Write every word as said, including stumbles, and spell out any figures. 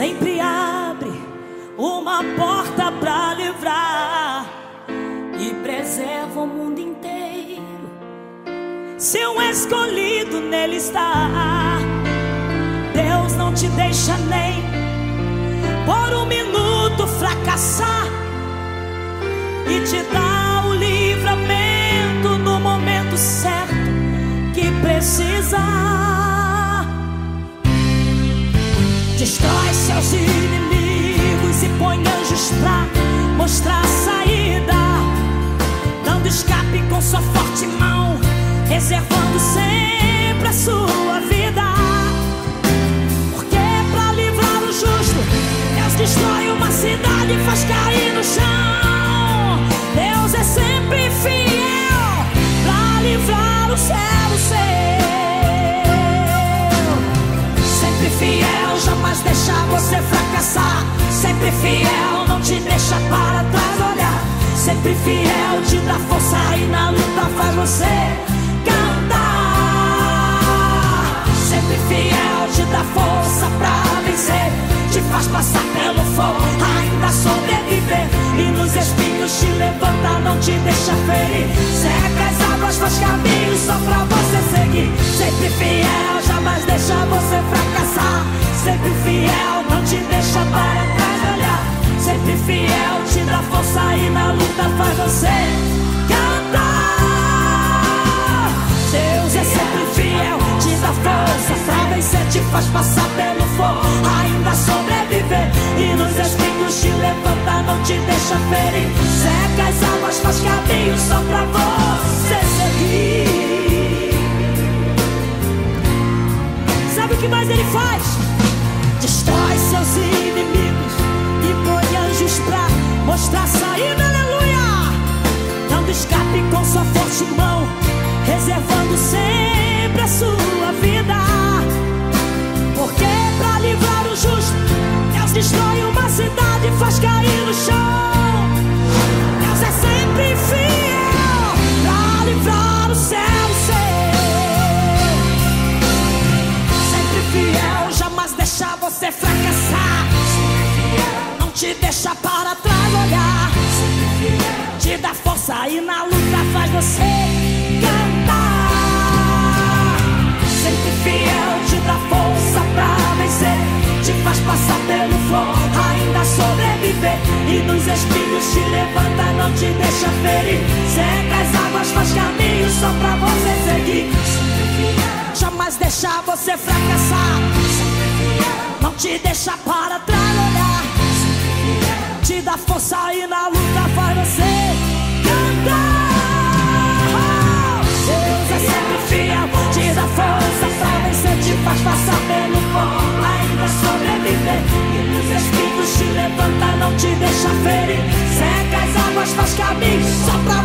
sempre abre uma porta pra livrar e preserva o mundo inteiro. Seu escolhido nele está. Deus não te deixa nem por um minuto fracassar e te dá o livramento no momento certo que precisa. Destrói seus inimigos e põe anjos pra mostrar a saída, dando escape com sua forte mão, reservando sempre a sua vida. Porque pra livrar o justo, Deus destrói uma cidade e faz cair no chão. Deus é sempre fiel pra livrar o servo seu. Sempre fiel, jamais deixar você fracassar. Sempre fiel, não te deixa para trás olhar. Sempre fiel, te dá força e na luta faz você cantar. Sempre fiel, te dá força pra vencer, te faz passar pelo fogo, ainda sobreviver. E nos espinhos te levanta, não te deixa ferir. Seca as águas, faz caminho só pra você seguir. Sempre fiel, jamais deixa você fracassar. Sempre fiel, não te deixa para trás olhar. Sempre fiel, te dá força e na luta faz você cantar. Deus é sempre fiel, te dá força pra vencer, te faz passar pelo fogo, ainda sobreviver. E nos espinhos te levanta, não te deixa ferir. Seca as águas, faz caminho só pra você seguir. Sabe o que mais ele faz? Destrói seus inimigos e põe anjos pra mostrar a saída, aleluia. Dando escape com sua forte mão, reservando sempre a sua vida. Porque pra livrar o justo, Deus destrói uma cidade e faz cair no chão. Deus é sempre fiel pra livrar o céu. Deixa você fracassar, não te deixa para trás olhar, te dá força e na luta faz você cantar. Sempre fiel, te dá força pra vencer, te faz passar pelo fogo, ainda sobreviver. E nos espinhos te levanta, não te deixa ferir. Seca as águas, faz caminho só pra você seguir. Jamais deixa você fracassar, não te deixa para trás olhar, te dá força e na luta faz você cantar. Deus é sempre fiel, te dá força pra vencer, te faz passar pelo fogo, ainda sobreviver. E nos espinhos te levanta, não te deixa ferir. Seca as águas, faz caminho só pra